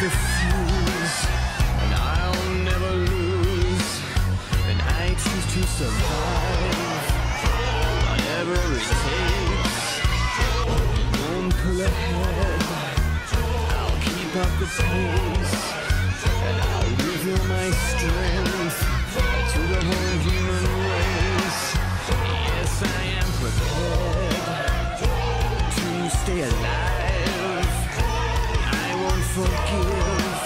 diffuse, and I'll never lose, and I choose to survive, whatever it takes. Don't pull ahead, I'll keep up the pace, and I'll reveal my strength to the whole human race. Yes, I am prepared to stay alive. Forgive,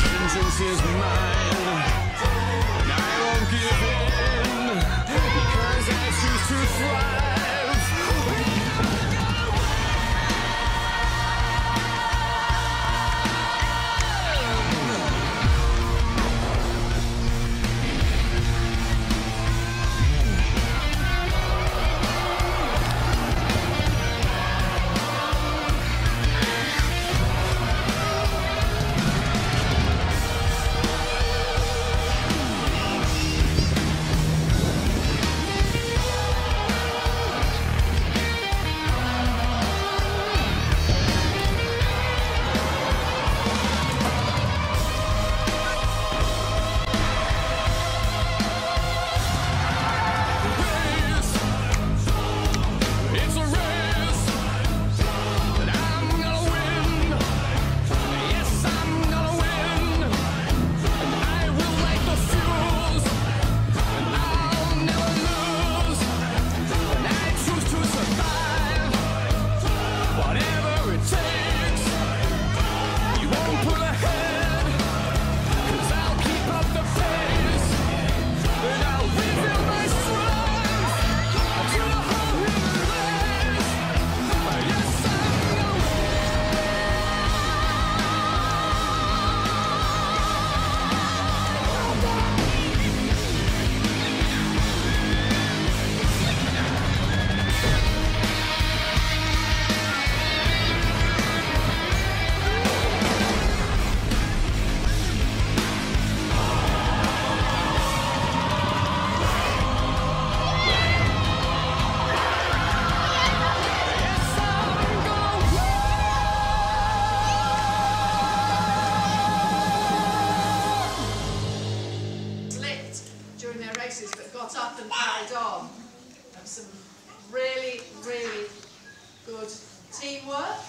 vengeance is mine, and I won't give in, because I choose to thrive. That got up and carried on. And some really, really good teamwork.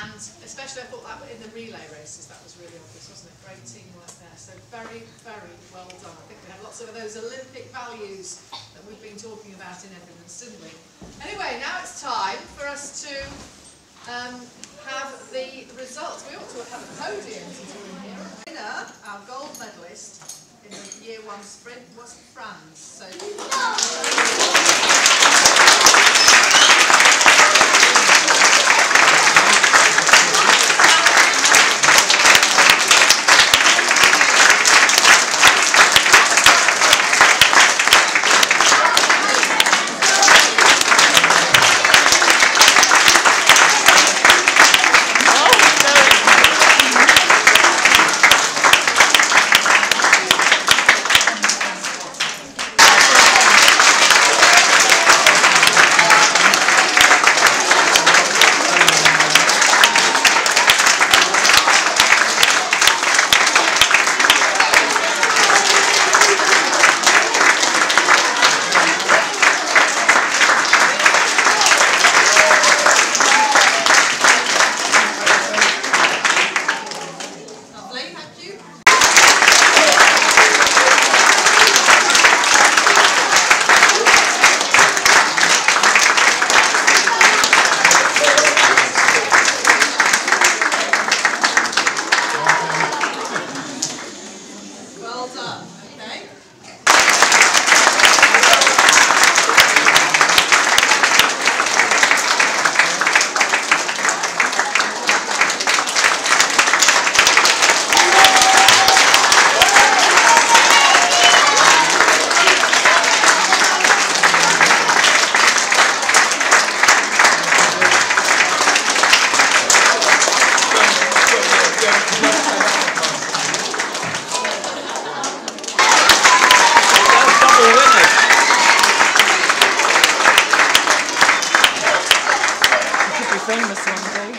And especially I thought that in the relay races, that was really obvious, wasn't it? Great teamwork there. So very, very well done. I think we had lots of those Olympic values that we've been talking about in evidence, didn't we? Anyway, now it's time for us to have the results. We ought to have a podium in here. Our gold medalist in the year one sprint was Franz. So famous one day.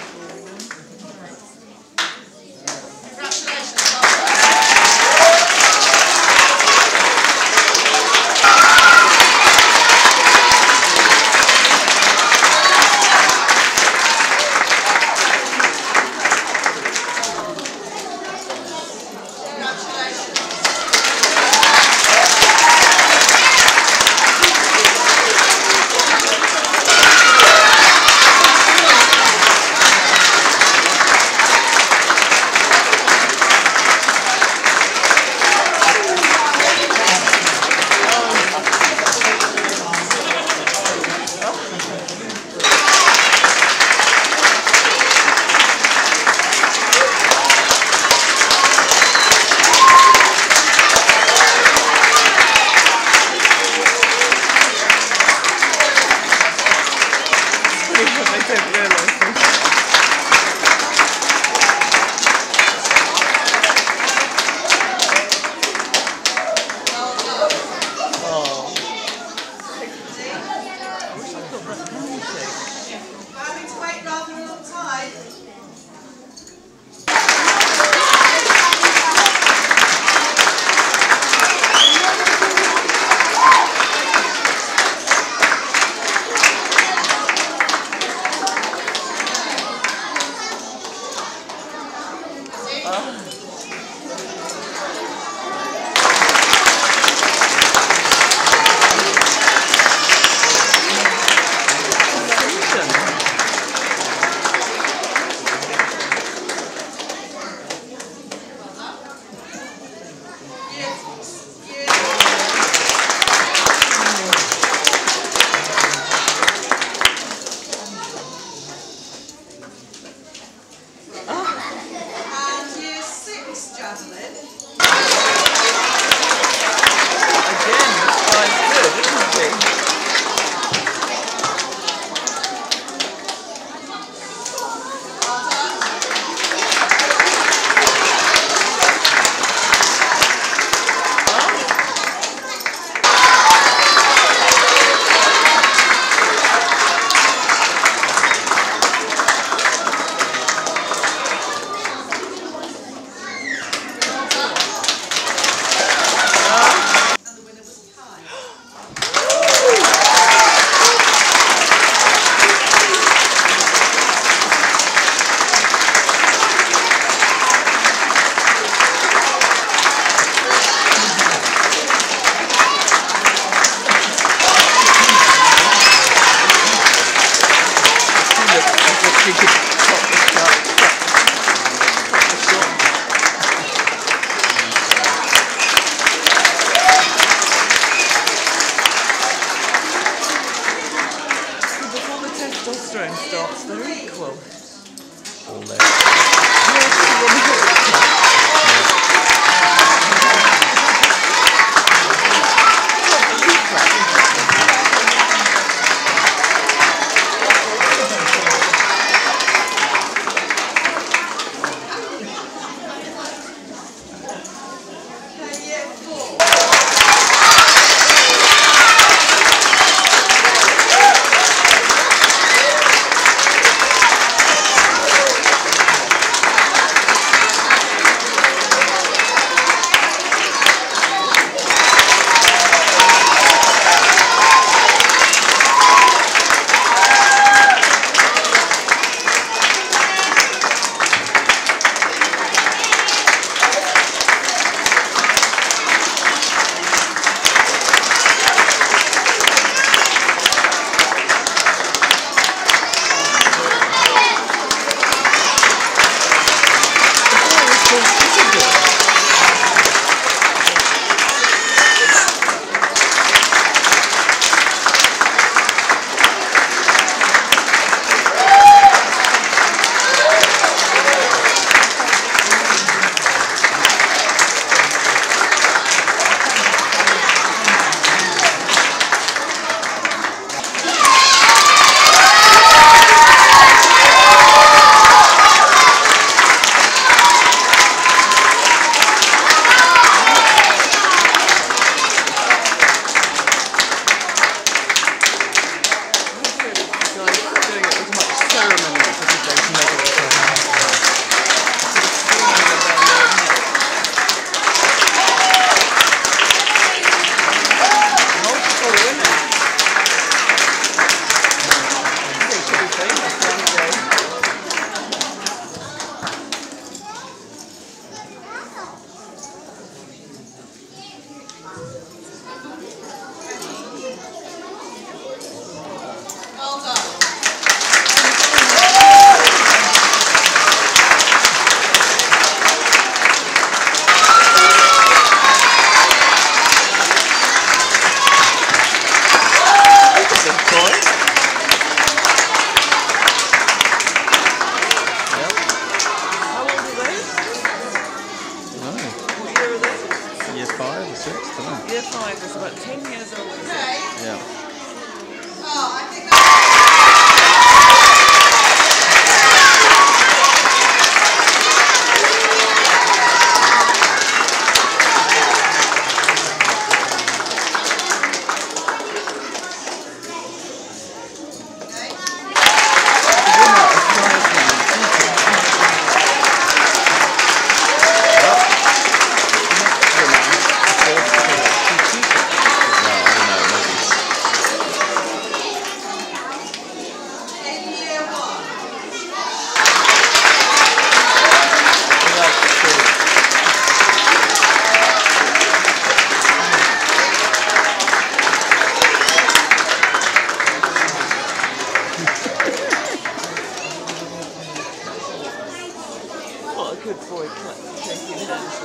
boy clutch, shaking hands.